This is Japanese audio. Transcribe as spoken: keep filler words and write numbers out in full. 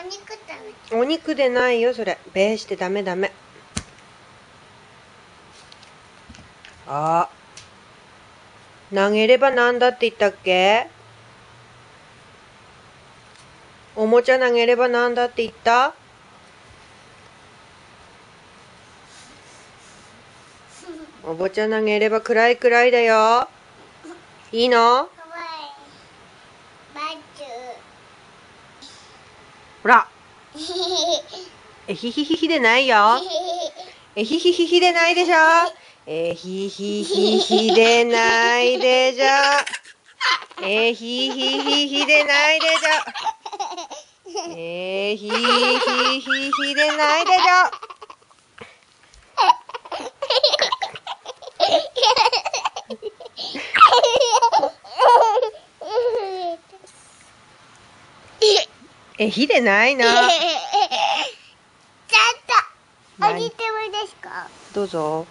お肉食べる。お肉でないよそれ。べーしてダメダメ。あー、投げればなんだって言ったっけ？おもちゃ投げればなんだって言った？おもちゃ投げれば暗い暗いだよ。いいの？ほら。えひひひひでないよ。えひひひひでないでしょ。えひひひひでないでしょ。えひひひひでないでしょ。えひひひひでないでしょ。えひでないな。ちょっとおじてもいいですか。どうぞ。